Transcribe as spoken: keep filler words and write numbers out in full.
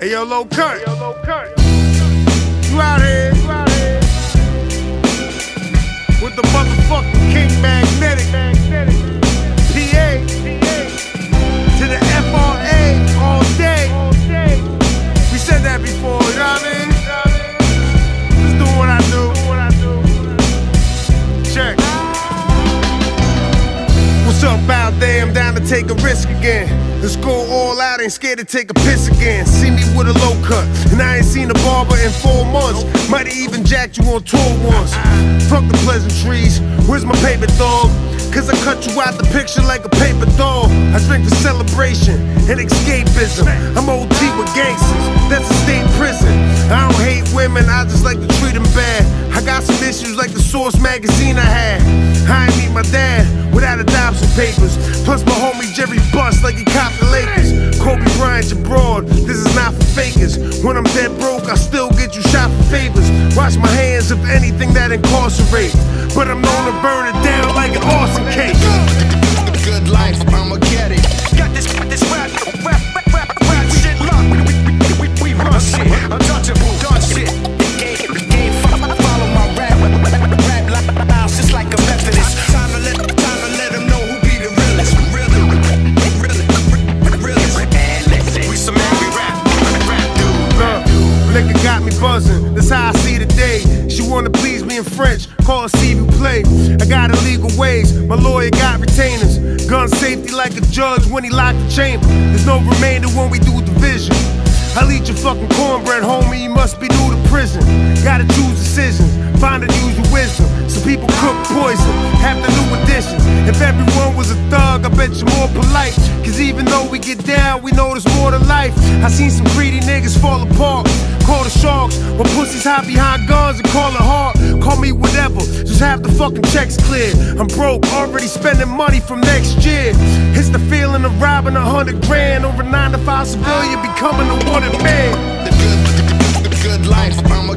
Hey yo, Low Cut. Hey, yo, Low Cut. You out here, you out here with the motherfucking King Magnetic, Magnetic. P A. P A to the F R A all day. All day. We said that before, you know what I mean? Just do what I do. Check. What's up out there? I'm down to take a risk again. Let's go all out, ain't scared to take a piss again. See me with a low cut, and I ain't seen a barber in four months. Might have even jacked you on tour once. Fuck the pleasantries, where's my paper dog? Cause I cut you out the picture like a paper doll. I drink for celebration and escapism. I'm O T with gangsters, that's a state prison. I don't hate women, I just like to treat them bad. I got some issues like the Source magazine I had. I ain't meet my dad without adoption papers. Plus my homie Jerry bust like he copped the Lakers. Kobe Bryant's abroad, this is not for fakers. When I'm dead broke, I still get you shot for favors. Wash my hands of anything that incarcerates, but I'm known to burn it down like an arson case. Good life, I'ma get it. Got this, this rap, rap, rap, rap, rap shit locked. We, we, we, we run shit, untouchable, dark shit. Liquor got me buzzing, that's how I see the day. She wanna please me in French, call see you play. I got illegal ways, my lawyer got retainers. Gun safety like a judge when he locked the chamber. There's no remainder when we do division. I'll eat your fucking cornbread, homie, you must be new to prison. Gotta choose decisions, find and use your wisdom. Some people cook poison, have the new additions. If everyone was a thug, I bet you're more polite. Cause even though we get down, we know there's more to life. I seen some greedy niggas fall apart, call the sharks. When pussies hide behind guns and call it hard. Call me whatever, just have the fucking checks cleared. I'm broke, already spending money from next year. It's the feeling of robbing a hundred grand over nine to five civilian, becoming a wanted man. The good, the good life, I'm a